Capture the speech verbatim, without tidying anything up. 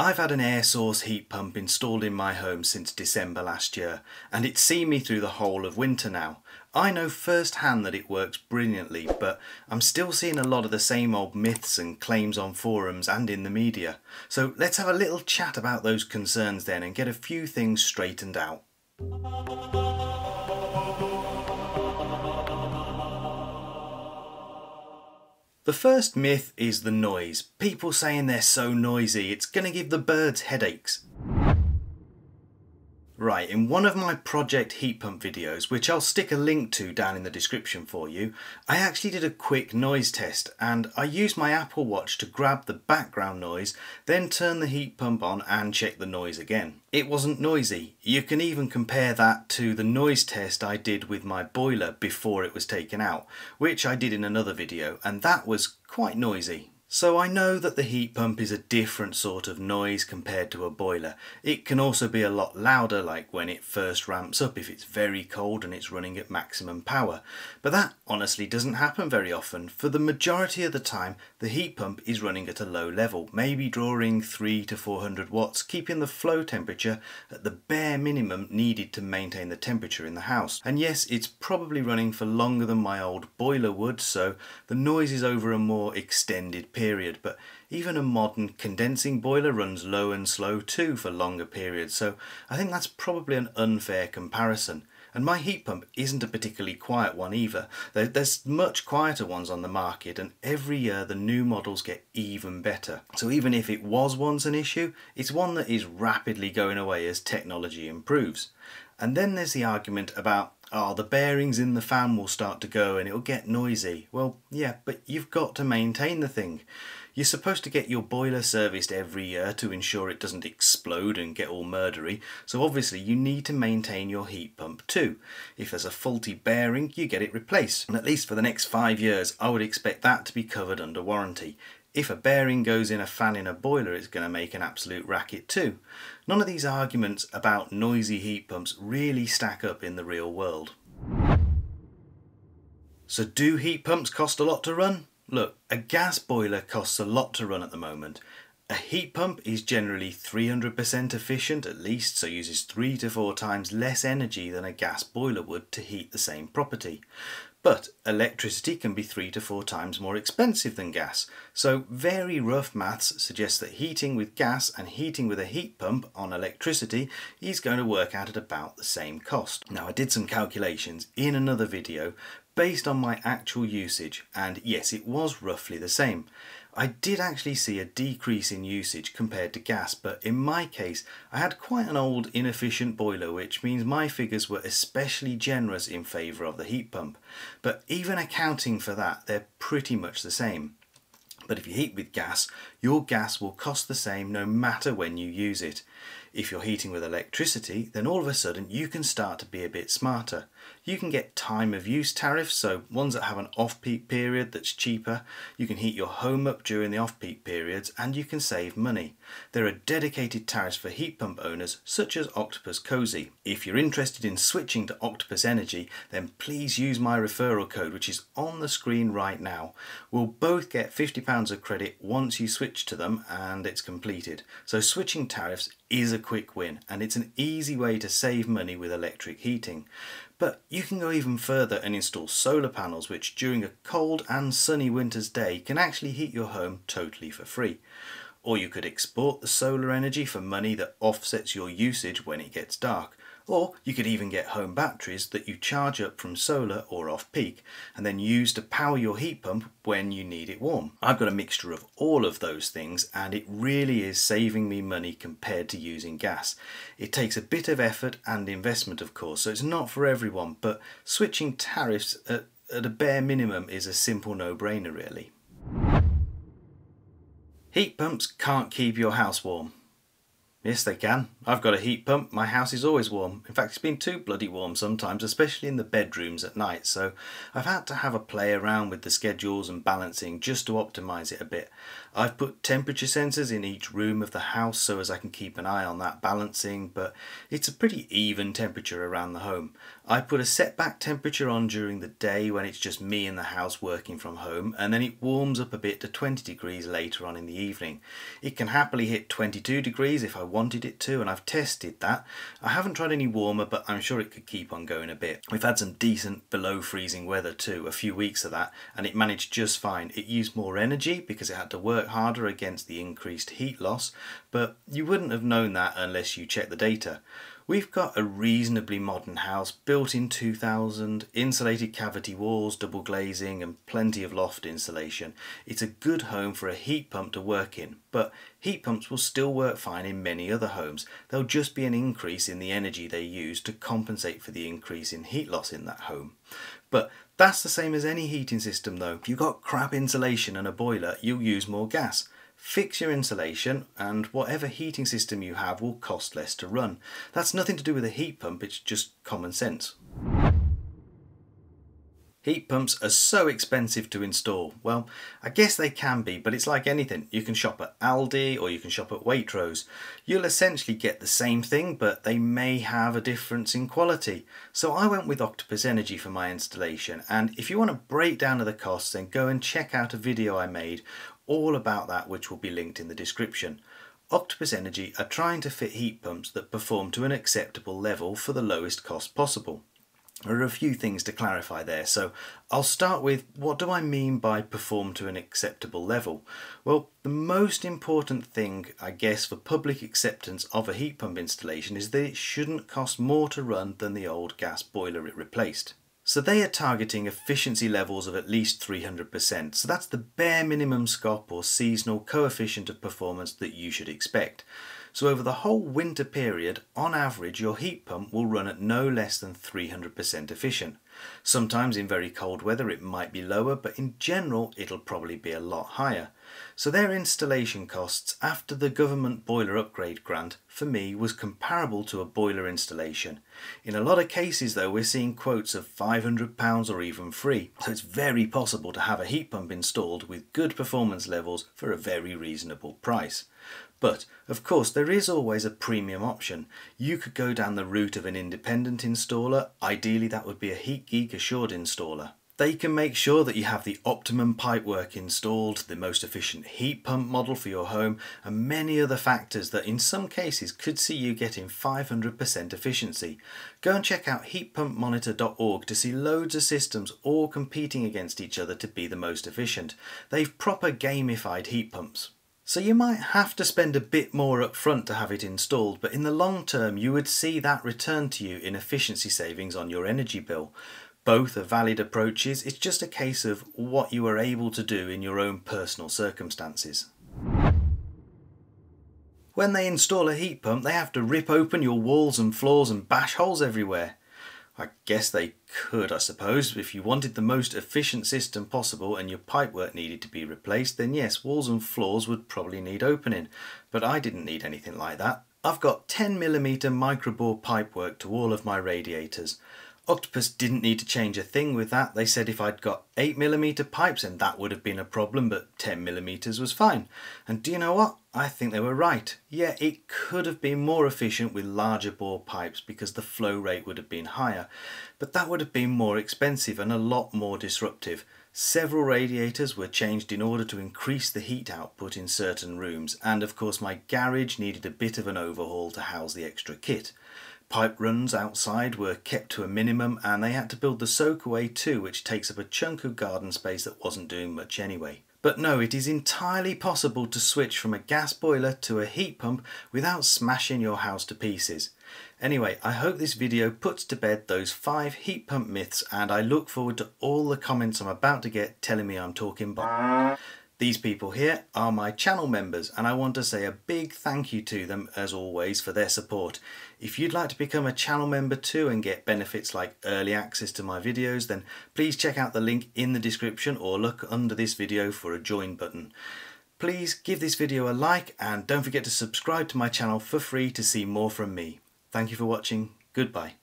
I've had an air source heat pump installed in my home since December last year, and it's seen me through the whole of winter now. I know firsthand that it works brilliantly, but I'm still seeing a lot of the same old myths and claims on forums and in the media. So let's have a little chat about those concerns then and get a few things straightened out. The first myth is the noise. People saying they're so noisy, it's going to give the birds headaches. Right, in one of my project heat pump videos, which I'll stick a link to down in the description for you, I actually did a quick noise test and I used my Apple Watch to grab the background noise, then turn the heat pump on and check the noise again. It wasn't noisy. You can even compare that to the noise test I did with my boiler before it was taken out, which I did in another video, and that was quite noisy. So I know that the heat pump is a different sort of noise compared to a boiler. It can also be a lot louder, like when it first ramps up if it's very cold and it's running at maximum power. But that honestly doesn't happen very often. For the majority of the time, the heat pump is running at a low level, maybe drawing three to four hundred watts, keeping the flow temperature at the bare minimum needed to maintain the temperature in the house. And yes, it's probably running for longer than my old boiler would, so the noise is over a more extended period. Period, but even a modern condensing boiler runs low and slow too for longer periods, so I think that's probably an unfair comparison. And my heat pump isn't a particularly quiet one either. There's much quieter ones on the market, and every year the new models get even better. So even if it was once an issue, it's one that is rapidly going away as technology improves. And then there's the argument about, oh, the bearings in the fan will start to go and it'll get noisy. Well, yeah, but you've got to maintain the thing. You're supposed to get your boiler serviced every year to ensure it doesn't explode and get all murdery, so obviously you need to maintain your heat pump too. If there's a faulty bearing, you get it replaced, and at least for the next five years, I would expect that to be covered under warranty. If a bearing goes in a fan in a boiler, it's going to make an absolute racket too. None of these arguments about noisy heat pumps really stack up in the real world. So do heat pumps cost a lot to run? Look, a gas boiler costs a lot to run at the moment. A heat pump is generally three hundred percent efficient at least, so uses three to four times less energy than a gas boiler would to heat the same property. But electricity can be three to four times more expensive than gas, so very rough maths suggests that heating with gas and heating with a heat pump on electricity is going to work out at about the same cost. Now, I did some calculations in another video based on my actual usage, and yes, it was roughly the same. I did actually see a decrease in usage compared to gas, but in my case I had quite an old inefficient boiler, which means my figures were especially generous in favour of the heat pump. But even accounting for that, they're pretty much the same. But if you heat with gas, your gas will cost the same no matter when you use it. If you're heating with electricity, then all of a sudden you can start to be a bit smarter. You can get time of use tariffs, so ones that have an off-peak period that's cheaper. You can heat your home up during the off-peak periods and you can save money. There are dedicated tariffs for heat pump owners such as Octopus Cozy. If you're interested in switching to Octopus Energy, then please use my referral code, which is on the screen right now. We'll both get fifty pounds of credit once you switch to them and it's completed. So switching tariffs is a quick win, and it's an easy way to save money with electric heating. But you can go even further and install solar panels, which during a cold and sunny winter's day can actually heat your home totally for free. Or you could export the solar energy for money that offsets your usage when it gets dark. Or you could even get home batteries that you charge up from solar or off-peak and then use to power your heat pump when you need it warm. I've got a mixture of all of those things, and it really is saving me money compared to using gas. It takes a bit of effort and investment, of course, so it's not for everyone, but switching tariffs at, at a bare minimum is a simple no-brainer really. Heat pumps can't keep your house warm. Yes, they can. I've got a heat pump. My house is always warm. In fact, it's been too bloody warm sometimes, especially in the bedrooms at night, so I've had to have a play around with the schedules and balancing just to optimise it a bit. I've put temperature sensors in each room of the house so as I can keep an eye on that balancing, but it's a pretty even temperature around the home. I put a setback temperature on during the day when it's just me in the house working from home, and then it warms up a bit to twenty degrees later on in the evening. It can happily hit twenty-two degrees if I wanted it to, and I've tested that. I haven't tried any warmer, but I'm sure it could keep on going a bit. We've had some decent below freezing weather too, a few weeks of that, and it managed just fine. It used more energy because it had to work harder against the increased heat loss, but you wouldn't have known that unless you checked the data. We've got a reasonably modern house, built in two thousand, insulated cavity walls, double glazing and plenty of loft insulation. It's a good home for a heat pump to work in, but heat pumps will still work fine in many other homes. There'll just be an increase in the energy they use to compensate for the increase in heat loss in that home. But that's the same as any heating system though. If you've got crap insulation and a boiler, you'll use more gas. Fix your insulation and whatever heating system you have will cost less to run. That's nothing to do with a heat pump, it's just common sense. Heat pumps are so expensive to install. Well, I guess they can be, but it's like anything. You can shop at Aldi or you can shop at Waitrose. You'll essentially get the same thing, but they may have a difference in quality. So I went with Octopus Energy for my installation, and if you want a breakdown of the costs, then go and check out a video I made all about that, which will be linked in the description. Octopus Energy are trying to fit heat pumps that perform to an acceptable level for the lowest cost possible. There are a few things to clarify there, so I'll start with what do I mean by perform to an acceptable level? Well, the most important thing, I guess, for public acceptance of a heat pump installation is that it shouldn't cost more to run than the old gas boiler it replaced. So they are targeting efficiency levels of at least three hundred percent, so that's the bare minimum S C O P or seasonal coefficient of performance that you should expect. So over the whole winter period, on average, your heat pump will run at no less than three hundred percent efficient. Sometimes in very cold weather it might be lower, but in general it'll probably be a lot higher. So their installation costs after the government boiler upgrade grant for me was comparable to a boiler installation. In a lot of cases though we're seeing quotes of five hundred pounds or even free, so it's very possible to have a heat pump installed with good performance levels for a very reasonable price. But, of course, there is always a premium option. You could go down the route of an independent installer. Ideally, that would be a Heat Geek Assured installer. They can make sure that you have the optimum pipework installed, the most efficient heat pump model for your home, and many other factors that in some cases could see you getting five hundred percent efficiency. Go and check out heat pump monitor dot org to see loads of systems all competing against each other to be the most efficient. They've proper gamified heat pumps. So you might have to spend a bit more up front to have it installed, but in the long term you would see that return to you in efficiency savings on your energy bill. Both are valid approaches, it's just a case of what you are able to do in your own personal circumstances. When they install a heat pump, they have to rip open your walls and floors and bash holes everywhere. I guess they could, I suppose. If you wanted the most efficient system possible and your pipework needed to be replaced, then yes, walls and floors would probably need opening. But I didn't need anything like that. I've got ten millimeter microbore pipework to all of my radiators. Octopus didn't need to change a thing with that. They said if I'd got eight millimeter pipes then that would have been a problem, but ten millimeter was fine. And do you know what? I think they were right. Yeah, it could have been more efficient with larger bore pipes because the flow rate would have been higher, but that would have been more expensive and a lot more disruptive. Several radiators were changed in order to increase the heat output in certain rooms, and of course my garage needed a bit of an overhaul to house the extra kit. Pipe runs outside were kept to a minimum, and they had to build the soakaway too, which takes up a chunk of garden space that wasn't doing much anyway. But no, it is entirely possible to switch from a gas boiler to a heat pump without smashing your house to pieces. Anyway, I hope this video puts to bed those five heat pump myths, and I look forward to all the comments I'm about to get telling me I'm talking bollocks. These people here are my channel members, and I want to say a big thank you to them as always for their support. If you'd like to become a channel member too and get benefits like early access to my videos, then please check out the link in the description or look under this video for a join button. Please give this video a like and don't forget to subscribe to my channel for free to see more from me. Thank you for watching. Goodbye.